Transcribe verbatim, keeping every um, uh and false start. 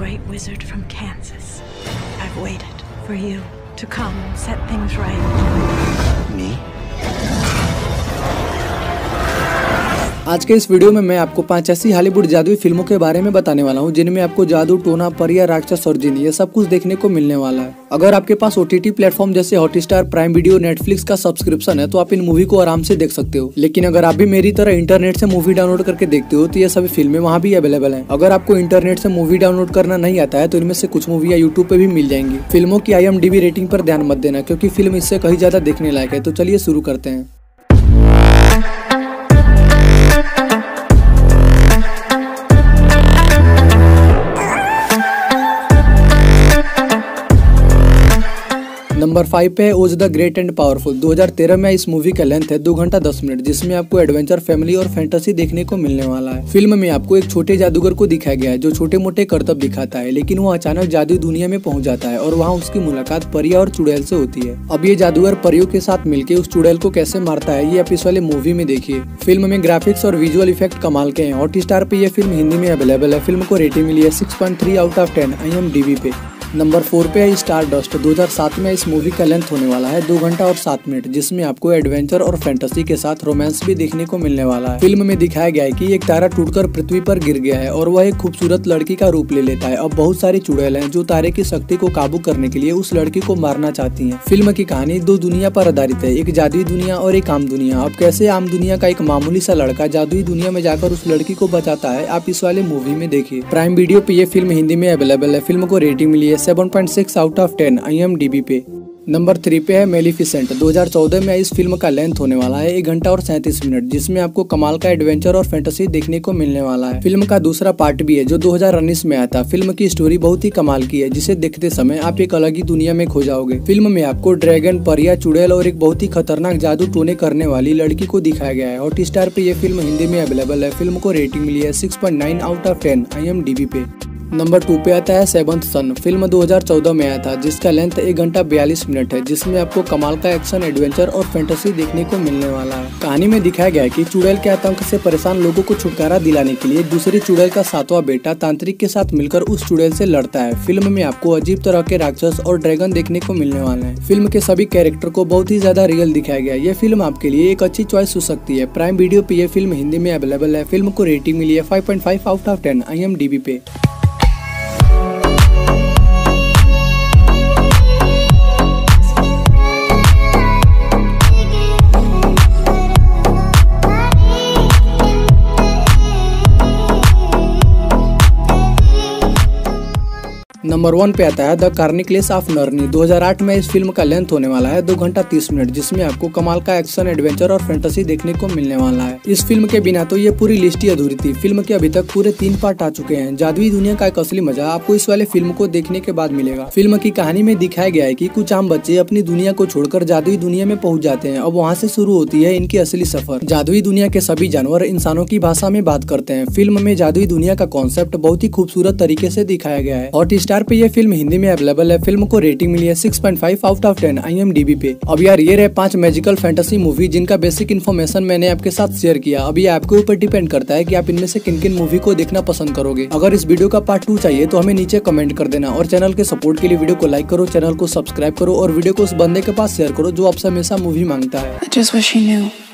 great wizard from Kansas. I've waited for you to come and set things right. Me? आज के इस video में मैं आपको पांच ऐसी हॉलीवुड जादुई फिल्मों के बारे में बताने वाला हूं जिनमें आपको जादू, टोना, परिया, राक्षस और जिन ये सब कुछ देखने को मिलने वाला है। अगर आपके पास ओटीटी प्लेटफॉर्म जैसे हॉटस्टार, प्राइम वीडियो, नेटफ्लिक्स का सब्सक्रिप्शन है तो आप इन मूवी को आराम से देख सकते हो। लेकिन अगर आप भी मेरी तरह इंटरनेट से मूवी डाउनलोड करके देखते हो तो ये सभी फिल्में वहाँ भी अवेलेबल है। अगर आपको इंटरनेट से मूवी डाउनलोड करना नहीं आता है तो इनमें से कुछ मूवी यूट्यूब पे भी मिल जाएंगी। फिल्मों की I M D B rating पर ध्यान मत देना क्योंकि फिल्म इससे कहीं ज्यादा देखने लायक है। तो चलिए शुरू करते हैं। नंबर फाइव पे है Oz the great and powerful. दो हज़ार तेरह में इस मूवी का लेंथ है दो घंटा दस मिनट, जिसमें आपको एडवेंचर, फैमिली और फैंटेसी देखने को मिलने वाला है। फिल्म में आपको एक छोटे जादूगर को दिखाया गया है जो छोटे मोटे करतब दिखाता है, लेकिन वो अचानक जादू दुनिया में पहुंच जाता है और वहाँ उसकी मुलाकात परिया और चुड़ैल से होती है। अब ये जादूगर परियों के साथ मिलकर उस चुड़ैल को कैसे मारता है ये आप इस वाले मूवी में देखिए। फिल्म में ग्राफिक्स और विजुअल इफेक्ट कमाल के हैं। हॉटस्टार पे ये फिल्म हिंदी में अवेलेबल है। फिल्म को रेटिंग मिली है six point three out of ten I M D B पे। नंबर फोर पे है स्टारडस्ट। दो हज़ार सात में इस मूवी का लेंथ होने वाला है दो घंटा और सात मिनट, जिसमें आपको एडवेंचर और फैंटेसी के साथ रोमांस भी देखने को मिलने वाला है। फिल्म में दिखाया गया है कि एक तारा टूटकर पृथ्वी पर गिर गया है और वह एक खूबसूरत लड़की का रूप ले लेता है। अब बहुत सारी चुड़ैल हैं जो तारे की शक्ति को काबू करने के लिए उस लड़की को मारना चाहती है। फिल्म की कहानी दो दुनिया पर आधारित है, एक जादुई दुनिया और एक आम दुनिया। अब कैसे आम दुनिया का एक मामूली सा लड़का जादुई दुनिया में जाकर उस लड़की को बचाता है आप इस वाले मूवी में देखिए। प्राइम वीडियो पे ये फिल्म हिंदी में अवेलेबल है। फिल्म को रेटिंग मिली है seven point six out of ten I M D B पे। नंबर थ्री पे है मेलिफिसेंट। दो हज़ार चौदह में इस फिल्म का लेंथ होने वाला है एक घंटा और सैंतीस मिनट, जिसमें आपको कमाल का एडवेंचर और फैंटेसी देखने को मिलने वाला है। फिल्म का दूसरा पार्ट भी है जो दो हज़ार उन्नीस में आया था। फिल्म की स्टोरी बहुत ही कमाल की है, जिसे देखते समय आप एक अलग ही दुनिया में खो जाओगे। फिल्म में आपको ड्रैगन, परिया, चुड़ैल और एक बहुत ही खतरनाक जादू टोने करने वाली लड़की को दिखाया गया है। हॉटस्टार पे ये फिल्म हिंदी में अवेलेबल है। फिल्म को रेटिंग मिली है six point nine out of ten I M D B पे। नंबर टू पे आता है सेवंथ सन। फिल्म दो हज़ार चौदह में आया था, जिसका लेंथ एक घंटा बयालीस मिनट है, जिसमें आपको कमाल का एक्शन, एडवेंचर और फैंटेसी देखने को मिलने वाला है। कहानी में दिखाया गया है कि चुड़ैल के आतंक से परेशान लोगों को छुटकारा दिलाने के लिए दूसरी चुड़ैल का सातवां बेटा तांत्रिक के साथ मिलकर उस चुड़ैल से लड़ता है। फिल्म में आपको अजीब तरह के राक्षस और ड्रैगन देखने को मिलने वाले हैं। फिल्म के सभी कैरेक्टर को बहुत ही ज्यादा रियल दिखाया गया है। ये फिल्म आपके लिए एक अच्छी चॉइस हो सकती है। प्राइम वीडियो पे ये फिल्म हिंदी में अवेलेबल है। फिल्म को रेटिंग मिली है five point five out of ten I M D B पे। नंबर वन पे आता है द कार्निकलेस ऑफ नर्नी। दो हज़ार आठ में इस फिल्म का लेंथ होने वाला है दो घंटा तीस मिनट, जिसमें आपको कमाल का एक्शन, एडवेंचर और फैंटेसी देखने को मिलने वाला है। इस फिल्म के बिना तो ये पूरी लिस्ट ही अधूरी थी। फिल्म के अभी तक पूरे तीन पार्ट आ चुके हैं। जादुई दुनिया का एक असली मजा आपको इस वाले फिल्म को देखने के बाद मिलेगा। फिल्म की कहानी में दिखाया गया है कि कुछ आम बच्चे अपनी दुनिया को छोड़कर जादुई दुनिया में पहुँच जाते हैं और वहाँ से शुरू होती है इनकी असली सफर। जादुई दुनिया के सभी जानवर इंसानों की भाषा में बात करते हैं। फिल्म में जादुई दुनिया का कॉन्सेप्ट बहुत ही खूबसूरत तरीके से दिखाया गया है। हॉटस्टार पे ये फिल्म हिंदी में अवेलेबल है। फिल्म को रेटिंग मिली है six point five out of ten I M D B पे। अब यार ये रहे पांच मैजिकल फैंटेसी मूवी जिनका बेसिक इन्फॉर्मेशन मैंने आपके साथ शेयर किया। अब ये आपके ऊपर डिपेंड करता है कि आप इनमें से किन किन मूवी को देखना पसंद करोगे। अगर इस वीडियो का पार्ट टू चाहिए तो हमें नीचे कमेंट कर देना। और चैनल के सपोर्ट के लिए वीडियो को लाइक करो, चैनल को सब्सक्राइब करो और वीडियो को उस बंदे के पास शेयर करो जो आपसे हमेशा मूवी मांगता है।